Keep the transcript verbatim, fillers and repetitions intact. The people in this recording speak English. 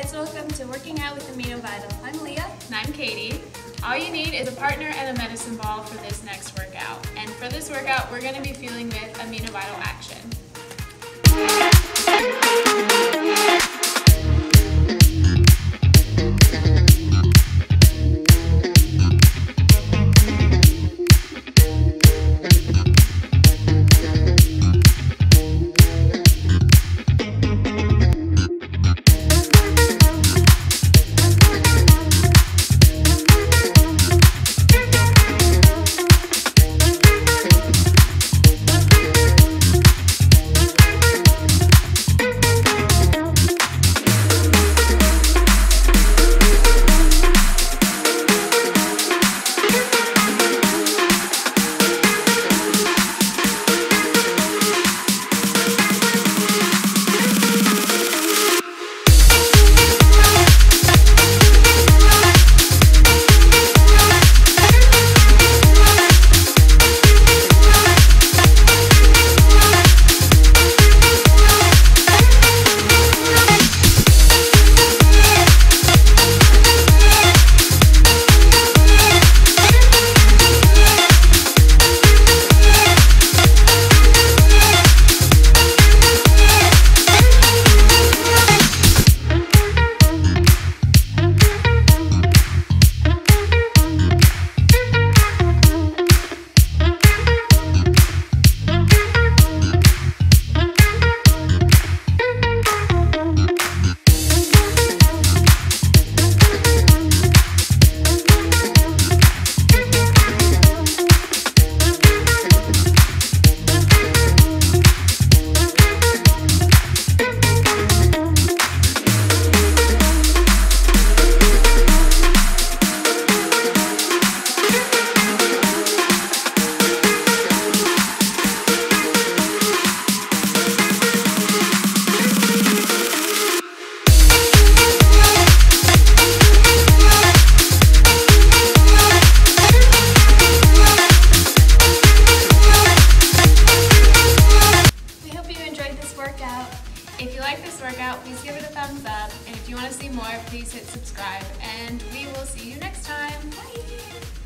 guys, welcome to Working Out with AminoVital. I'm Leah. And I'm Katie. All you need is a partner and a medicine ball for this next workout. And for this workout, we're going to be fueling with AminoVital Action. If you like this workout, please give it a thumbs up, and if you want to see more, please hit subscribe, and we will see you next time. Bye!